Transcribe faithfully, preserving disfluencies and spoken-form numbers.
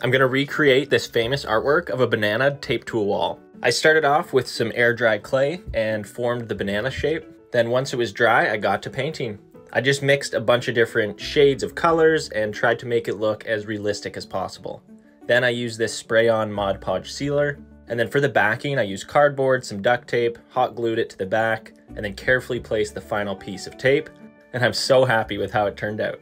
I'm gonna recreate this famous artwork of a banana taped to a wall. I started off with some air dry clay and formed the banana shape. Then once it was dry, I got to painting. I just mixed a bunch of different shades of colors and tried to make it look as realistic as possible. Then I used this spray-on Mod Podge sealer. And then for the backing, I used cardboard, some duct tape, hot glued it to the back, and then carefully placed the final piece of tape. And I'm so happy with how it turned out.